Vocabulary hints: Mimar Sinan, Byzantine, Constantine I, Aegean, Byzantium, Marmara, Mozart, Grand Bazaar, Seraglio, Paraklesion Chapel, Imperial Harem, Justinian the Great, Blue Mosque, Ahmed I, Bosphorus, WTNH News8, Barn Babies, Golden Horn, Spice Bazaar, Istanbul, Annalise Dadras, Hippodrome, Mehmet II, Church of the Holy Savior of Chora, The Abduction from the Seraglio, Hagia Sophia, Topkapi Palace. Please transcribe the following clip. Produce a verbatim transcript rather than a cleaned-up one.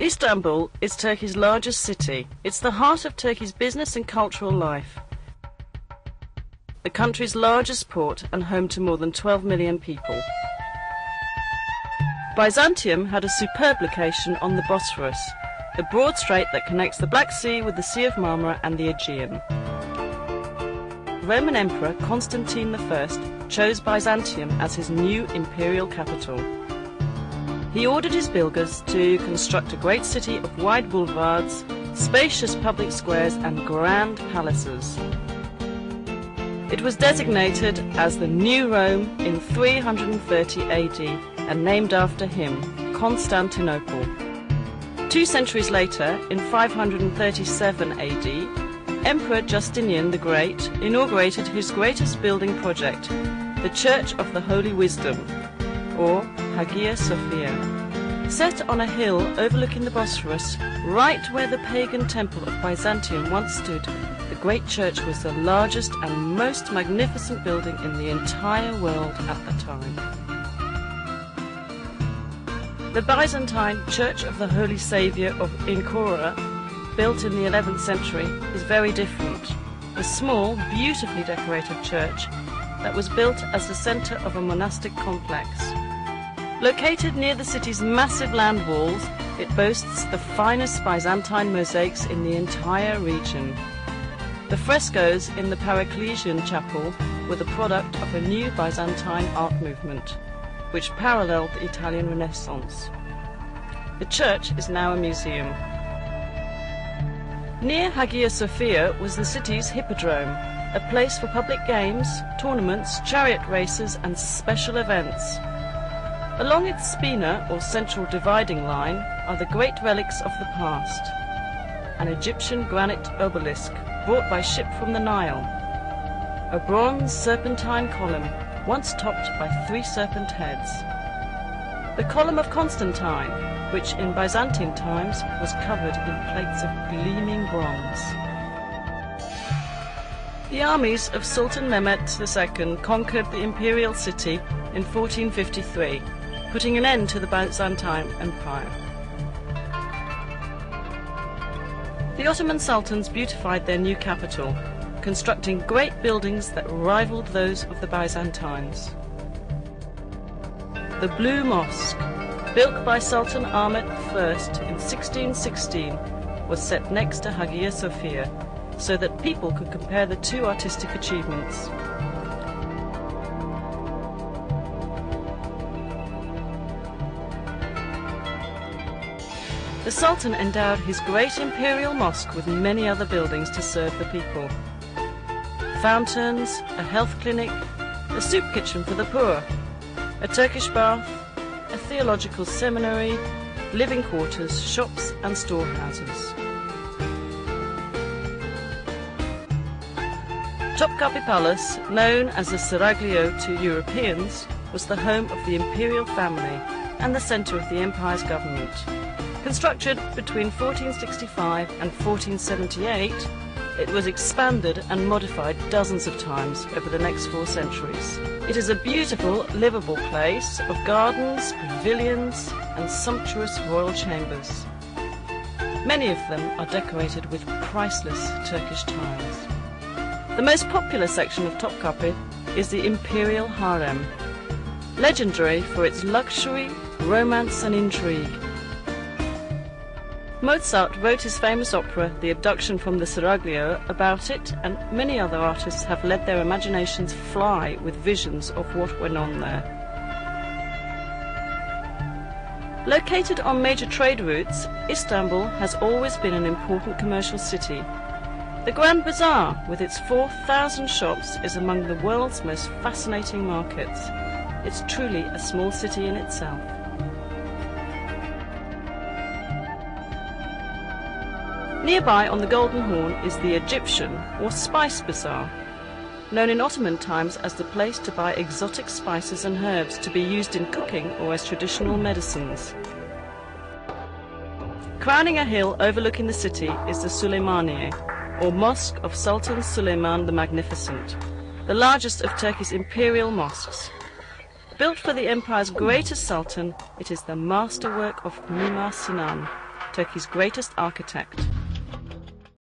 Istanbul is Turkey's largest city. It's the heart of Turkey's business and cultural life. The country's largest port and home to more than twelve million people. Byzantium had a superb location on the Bosphorus, the broad strait that connects the Black Sea with the Sea of Marmara and the Aegean. Roman Emperor Constantine the First chose Byzantium as his new imperial capital. He ordered his builders to construct a great city of wide boulevards, spacious public squares and grand palaces. It was designated as the New Rome in three hundred thirty A D and named after him, Constantinople. Two centuries later, in five hundred thirty-seven A D, Emperor Justinian the Great inaugurated his greatest building project, the Church of the Holy Wisdom, or Hagia Sophia. Set on a hill overlooking the Bosphorus, right where the pagan temple of Byzantium once stood, the Great Church was the largest and most magnificent building in the entire world at the time. The Byzantine Church of the Holy Savior of Chora, built in the eleventh century, is very different. A small, beautifully decorated church that was built as the center of a monastic complex. Located near the city's massive land walls, it boasts the finest Byzantine mosaics in the entire region. The frescoes in the Paraklesion Chapel were the product of a new Byzantine art movement, which paralleled the Italian Renaissance. The church is now a museum. Near Hagia Sophia was the city's Hippodrome, a place for public games, tournaments, chariot races and special events. Along its spina, or central dividing line, are the great relics of the past. An Egyptian granite obelisk brought by ship from the Nile. A bronze serpentine column, once topped by three serpent heads. The Column of Constantine, which in Byzantine times was covered in plates of gleaming bronze. The armies of Sultan Mehmet the Second conquered the imperial city in fourteen fifty-three, putting an end to the Byzantine Empire. The Ottoman sultans beautified their new capital, constructing great buildings that rivaled those of the Byzantines. The Blue Mosque, built by Sultan Ahmed the First in sixteen sixteen, was set next to Hagia Sophia, so that people could compare the two artistic achievements. The Sultan endowed his great imperial mosque with many other buildings to serve the people. Fountains, a health clinic, a soup kitchen for the poor, a Turkish bath, a theological seminary, living quarters, shops and storehouses. Topkapi Palace, known as the Seraglio to Europeans, was the home of the imperial family and the centre of the empire's government. Constructed between fourteen sixty-five and fourteen seventy-eight, it was expanded and modified dozens of times over the next four centuries. It is a beautiful, livable place of gardens, pavilions and sumptuous royal chambers. Many of them are decorated with priceless Turkish tiles. The most popular section of Topkapi is the Imperial Harem, legendary for its luxury, romance and intrigue. Mozart wrote his famous opera, The Abduction from the Seraglio, about it, and many other artists have let their imaginations fly with visions of what went on there. Located on major trade routes, Istanbul has always been an important commercial city. The Grand Bazaar, with its four thousand shops, is among the world's most fascinating markets. It's truly a small city in itself. Nearby on the Golden Horn is the Egyptian, or Spice Bazaar, known in Ottoman times as the place to buy exotic spices and herbs to be used in cooking or as traditional medicines. Crowning a hill overlooking the city is the Suleymaniye, or Mosque of Sultan Suleiman the Magnificent, the largest of Turkey's imperial mosques. Built for the empire's greatest sultan, it is the masterwork of Mimar Sinan, Turkey's greatest architect.